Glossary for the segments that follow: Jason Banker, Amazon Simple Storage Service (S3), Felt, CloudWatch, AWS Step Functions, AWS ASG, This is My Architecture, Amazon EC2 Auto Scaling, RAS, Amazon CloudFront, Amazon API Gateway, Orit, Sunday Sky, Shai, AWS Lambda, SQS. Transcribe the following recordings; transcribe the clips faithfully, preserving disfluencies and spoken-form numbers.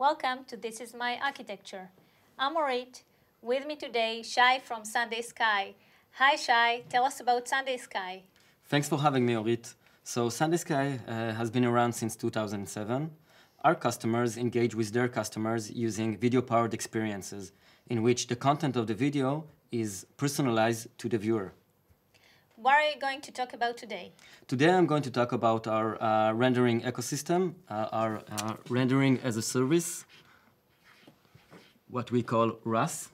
Welcome to This Is My Architecture. I'm Orit. With me today, Shai from Sunday Sky. Hi, Shai. Tell us about Sunday Sky. Thanks for having me, Orit. So Sunday Sky uh, has been around since two thousand seven. Our customers engage with their customers using video-powered experiences in which the content of the video is personalized to the viewer. What are you going to talk about today? Today I'm going to talk about our uh, rendering ecosystem, uh, our uh, rendering as a service, what we call R A S.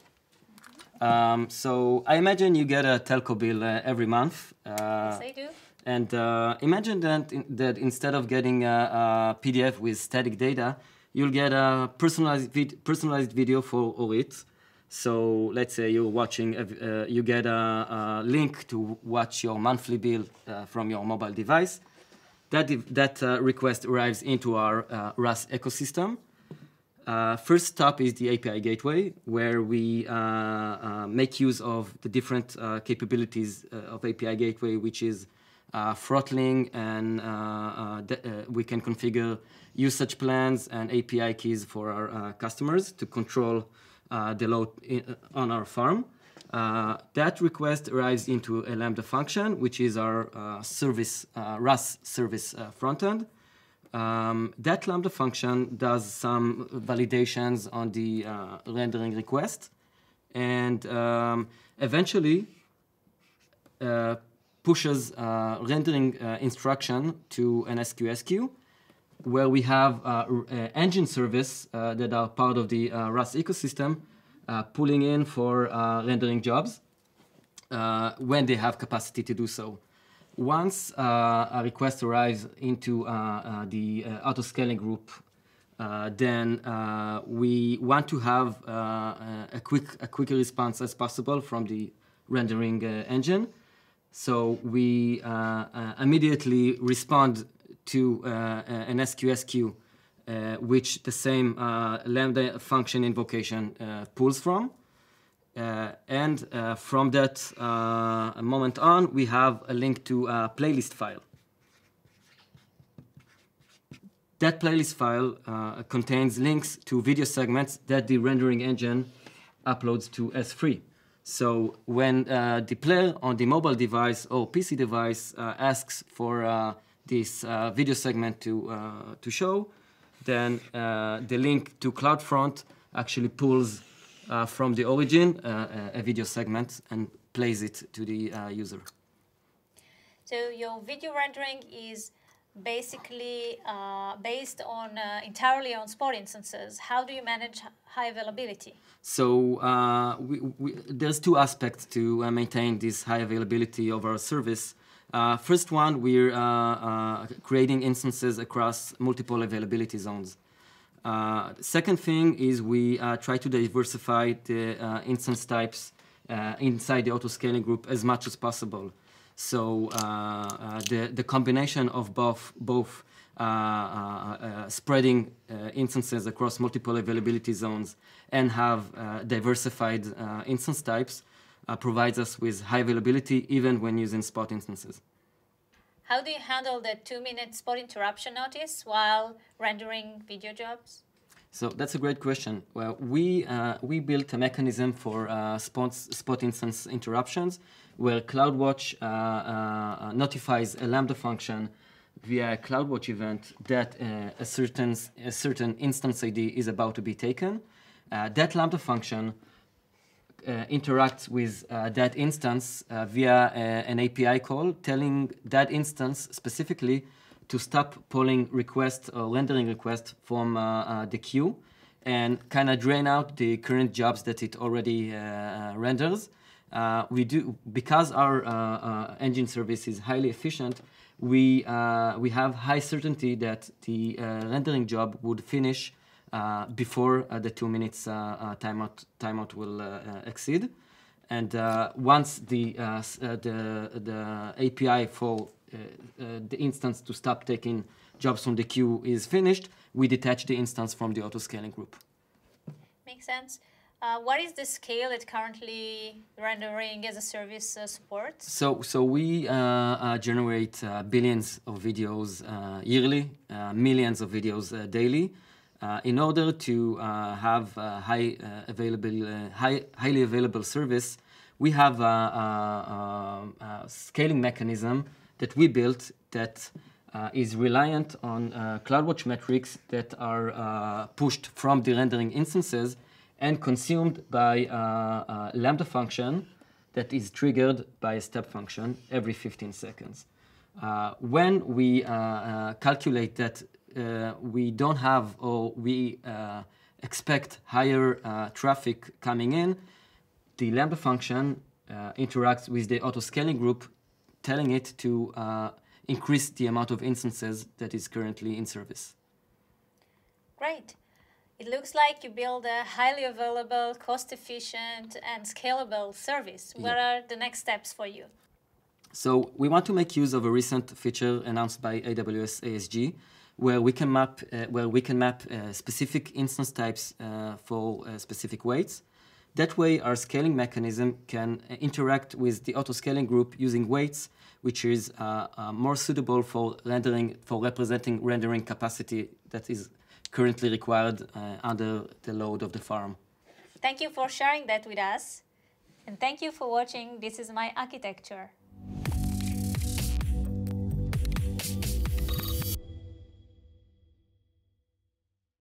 Um, so I imagine you get a telco bill uh, every month. Uh, yes, I do. And uh, imagine that, in, that instead of getting a, a P D F with static data, you'll get a personalized, vid personalized video for Orit. So let's say you're watching, uh, you get a, a link to watch your monthly bill uh, from your mobile device. That, that uh, request arrives into our uh, R A S ecosystem. Uh, first stop is the A P I Gateway, where we uh, uh, make use of the different uh, capabilities uh, of A P I Gateway, which is uh, throttling, and uh, uh, uh, we can configure usage plans and A P I keys for our uh, customers to control Uh, the load in, uh, on our farm. Uh, that request arrives into a Lambda function, which is our uh, service, uh, R A S service uh, frontend. Um, that Lambda function does some validations on the uh, rendering request, and um, eventually uh, pushes uh, rendering uh, instruction to an S Q S queue, where we have uh, uh, engine service uh, that are part of the uh, R A S ecosystem uh, pulling in for uh, rendering jobs uh, when they have capacity to do so. Once uh, a request arrives into uh, uh, the uh, auto scaling group, uh, then uh, we want to have uh, a quick, a quicker response as possible from the rendering uh, engine. So we uh, uh, immediately respond to uh, an S Q S queue, uh, which the same uh, Lambda function invocation uh, pulls from. Uh, and uh, from that uh, moment on, we have a link to a playlist file. That playlist file uh, contains links to video segments that the rendering engine uploads to S three. So when uh, the player on the mobile device or P C device uh, asks for uh, this uh, video segment to, uh, to show, then uh, the link to CloudFront actually pulls uh, from the origin uh, a video segment and plays it to the uh, user. So your video rendering is basically uh, based on uh, entirely on Spot instances. How do you manage high availability? So uh, we, we, there's two aspects to uh, maintain this high availability of our service. Uh, first one, we're uh, uh, creating instances across multiple availability zones. Uh, second thing is we uh, try to diversify the uh, instance types uh, inside the auto-scaling group as much as possible. So uh, uh, the, the combination of both, both uh, uh, uh, spreading uh, instances across multiple availability zones and have uh, diversified uh, instance types Uh, provides us with high availability even when using Spot instances. How do you handle the two-minute Spot interruption notice while rendering video jobs? So that's a great question. Well, we, uh, we built a mechanism for uh, spot, spot instance interruptions where CloudWatch uh, uh, notifies a Lambda function via a CloudWatch event that uh, a, certain, a certain instance I D is about to be taken. Uh, that Lambda function Uh, interacts with uh, that instance uh, via uh, an A P I call, telling that instance specifically to stop pulling requests or rendering requests from uh, uh, the queue and kind of drain out the current jobs that it already uh, renders. Uh, we do, because our uh, uh, engine service is highly efficient, we, uh, we have high certainty that the uh, rendering job would finish Uh, before uh, the two minutes uh, uh, timeout timeout will uh, uh, exceed, and uh, once the uh, uh, the the A P I for uh, uh, the instance to stop taking jobs from the queue is finished, we detach the instance from the auto scaling group. Makes sense. Uh, what is the scale that currently rendering as a service uh, supports? So, so we uh, uh, generate uh, billions of videos uh, yearly, uh, millions of videos uh, daily. Uh, in order to uh, have a high, uh, available, uh, high, highly available service, we have a, a, a, a scaling mechanism that we built that uh, is reliant on uh, CloudWatch metrics that are uh, pushed from the rendering instances and consumed by uh, a Lambda function that is triggered by a step function every fifteen seconds. Uh, when we uh, uh, calculate that Uh, we don't have or we uh, expect higher uh, traffic coming in, the Lambda function uh, interacts with the auto-scaling group, telling it to uh, increase the amount of instances that is currently in service. Great. It looks like you build a highly available, cost-efficient, and scalable service. Yeah. What are the next steps for you? So we want to make use of a recent feature announced by A W S A S G, where we can map, uh, where we can map uh, specific instance types uh, for uh, specific weights. That way, our scaling mechanism can uh, interact with the auto-scaling group using weights, which is uh, uh, more suitable for rendering, for representing rendering capacity that is currently required uh, under the load of the farm. Thank you for sharing that with us, and thank you for watching This Is My Architecture.